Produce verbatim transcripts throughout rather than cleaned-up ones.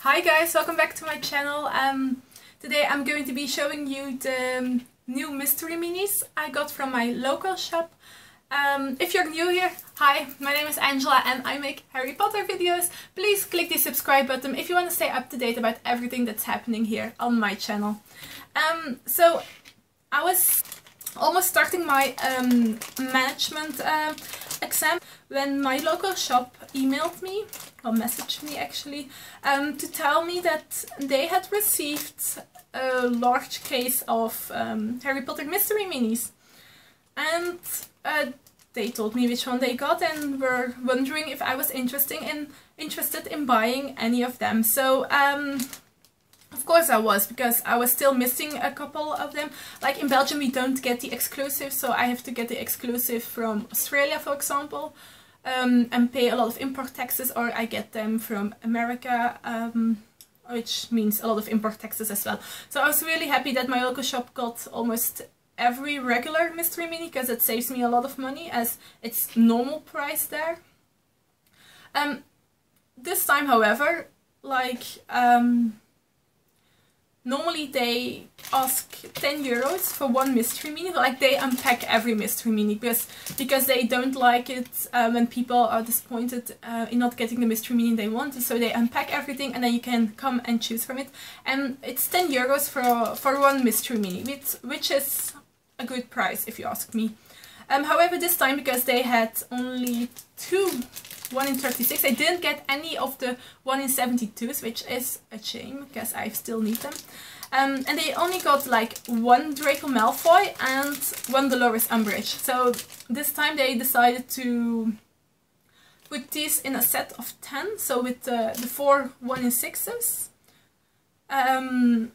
Hi guys, welcome back to my channel. Um, today I'm going to be showing you the new Mystery Minis I got from my local shop. Um, if you're new here, hi, my name is Angela and I make Harry Potter videos. Please click the subscribe button if you want to stay up to date about everything that's happening here on my channel. Um, so I was almost starting my um, management uh, exam when my local shop emailed me, or messaged me actually, um, to tell me that they had received a large case of um, Harry Potter Mystery Minis. And uh, they told me which one they got and were wondering if I was interesting in, interested in buying any of them. So um, of course I was, because I was still missing a couple of them. Like in Belgium we don't get the exclusive, so I have to get the exclusive from Australia, for example, um, and pay a lot of import taxes, or I get them from America, um, which means a lot of import taxes as well. So I was really happy that my local shop got almost every regular Mystery Mini, because it saves me a lot of money as it's normal price there. Um, this time however, like... Um, Normally they ask ten euros for one Mystery Mini, like they unpack every Mystery Mini because, because they don't like it uh, when people are disappointed uh, in not getting the Mystery Mini they want. So they unpack everything and then you can come and choose from it. And it's ten euros for, for one Mystery Mini, which, which is a good price if you ask me. Um, however, this time, because they had only two one in thirty-six. I didn't get any of the one in seventy-twos, which is a shame, because I still need them. Um, and they only got like one Draco Malfoy and one Dolores Umbridge. So this time they decided to put these in a set of ten, so with uh, the four one in sixes. Um,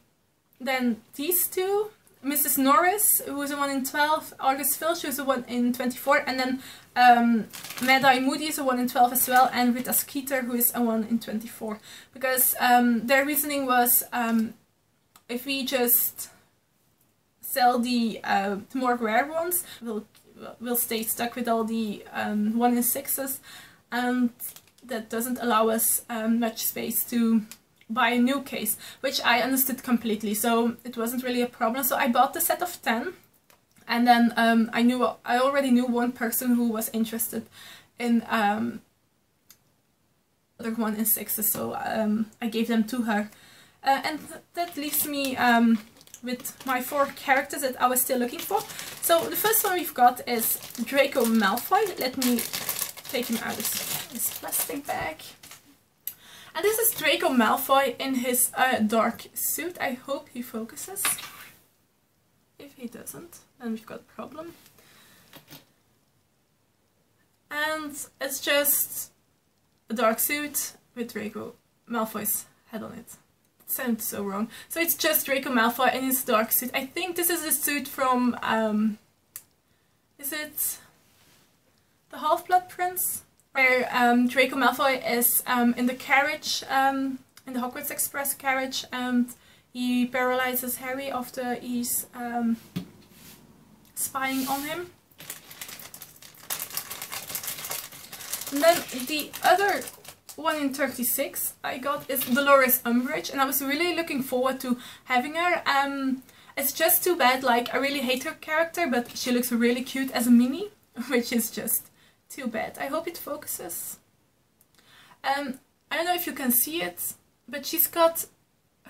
then these two, Missus Norris, who is a one in twelve, Argus Filch, who is a one in twenty-four, and then um, Mad-Eye Moody is a one in twelve as well, and Rita Skeeter, who is a one in twenty-four. Because um, their reasoning was, um, if we just sell the, uh, the more rare ones, we'll, we'll stay stuck with all the um, one in sixes, and that doesn't allow us um, much space to buy a new case, which I understood completely, so it wasn't really a problem. So I bought the set of ten, and then um, I knew I already knew one person who was interested in um, other one in sixes, so um, I gave them to her, uh, and th that leaves me um, with my four characters that I was still looking for. So the first one we've got is Draco Malfoy. Let me take him out of this plastic bag. And this is Draco Malfoy in his uh, dark suit. I hope he focuses. If he doesn't, then we've got a problem. And it's just a dark suit with Draco Malfoy's head on it. It sounds so wrong. So it's just Draco Malfoy in his dark suit. I think this is the suit from... Um, is it the Half-Blood Prince? Where um, Draco Malfoy is um, in the carriage, um, in the Hogwarts Express carriage, and he paralyzes Harry after he's um, spying on him. And then the other one in thirty-six I got is Dolores Umbridge, and I was really looking forward to having her. Um, it's just too bad, like, I really hate her character, but she looks really cute as a mini, which is just... too bad. I hope it focuses. Um, I don't know if you can see it, but she's got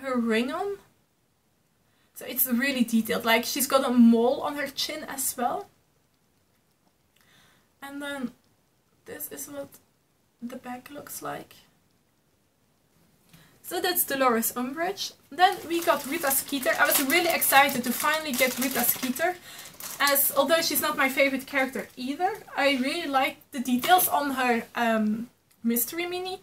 her ring on. So it's really detailed. Like, she's got a mole on her chin as well. And then this is what the back looks like. So that's Dolores Umbridge. Then we got Rita Skeeter. I was really excited to finally get Rita Skeeter, as although she's not my favorite character either, I really like the details on her um, Mystery Mini.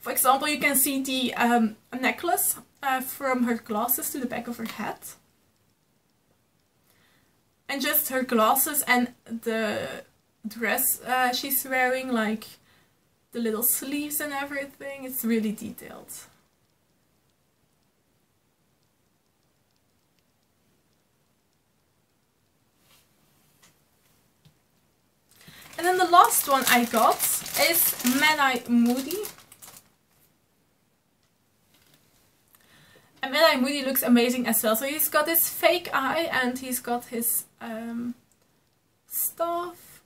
For example, you can see the um, necklace uh, from her glasses to the back of her head. And just her glasses and the dress uh, she's wearing, like the little sleeves and everything, it's really detailed. And then the last one I got is Mad-Eye Moody. And Mad-Eye Moody looks amazing as well. So he's got his fake eye and he's got his um, staff.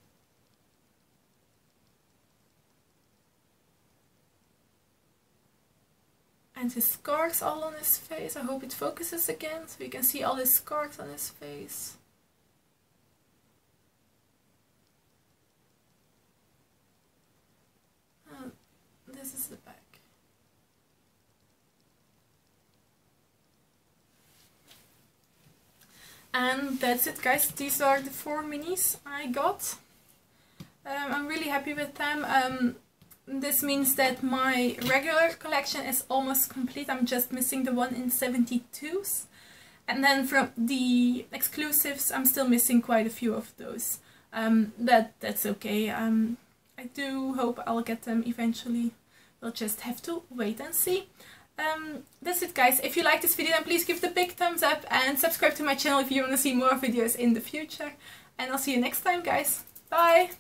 And his scars all on his face. I hope it focuses again so you can see all his scars on his face. And this is the back. And that's it, guys. These are the four minis I got. Um, I'm really happy with them. Um, this means that my regular collection is almost complete. I'm just missing the one in seventy-twos. And then from the exclusives, I'm still missing quite a few of those. Um, but that's okay. Um, I do hope I'll get them eventually. We'll just have to wait and see. Um, that's it, guys. If you like this video, then please give the big thumbs up and subscribe to my channel if you want to see more videos in the future. And I'll see you next time, guys. Bye!